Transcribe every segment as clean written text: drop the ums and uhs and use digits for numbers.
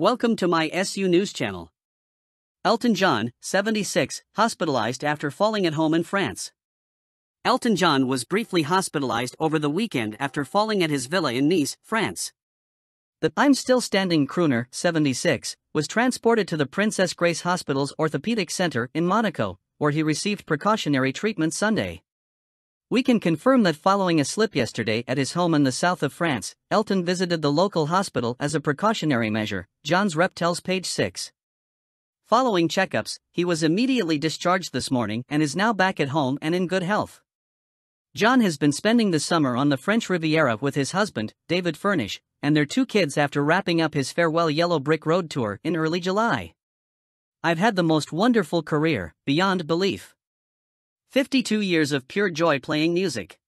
Welcome to my SU News Channel. Elton John, 76, hospitalized after falling at home in France. Elton John was briefly hospitalized over the weekend after falling at his villa in Nice, France. The I'm Still Standing crooner, 76, was transported to the Princess Grace Hospital's Orthopedic Center in Monaco, where he received precautionary treatment Sunday. We can confirm that following a slip yesterday at his home in the south of France, Elton visited the local hospital as a precautionary measure, John's rep tells Page 6. Following checkups, he was immediately discharged this morning and is now back at home and in good health. John has been spending the summer on the French Riviera with his husband, David Furnish, and their two kids after wrapping up his Farewell Yellow Brick Road tour in early July. I've had the most wonderful career, beyond belief. 52 years of pure joy playing music.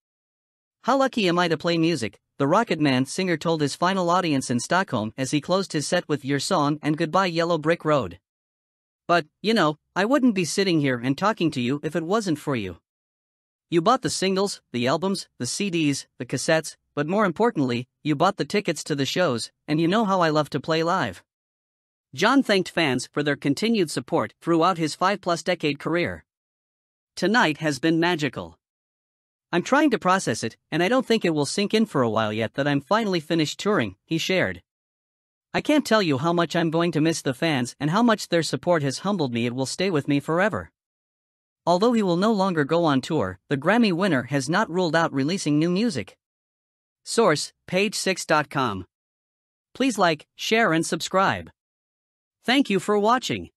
How lucky am I to play music, the Rocket Man singer told his final audience in Stockholm as he closed his set with Your Song and Goodbye Yellow Brick Road. But, you know, I wouldn't be sitting here and talking to you if it wasn't for you. You bought the singles, the albums, the CDs, the cassettes, but more importantly, you bought the tickets to the shows, and you know how I love to play live. John thanked fans for their continued support throughout his 5-plus-decade career. Tonight has been magical. I'm trying to process it, and I don't think it will sink in for a while yet that I'm finally finished touring, he shared. I can't tell you how much I'm going to miss the fans and how much their support has humbled me. It will stay with me forever. Although he will no longer go on tour, the Grammy winner has not ruled out releasing new music. Source, page6.com. Please like, share and subscribe. Thank you for watching.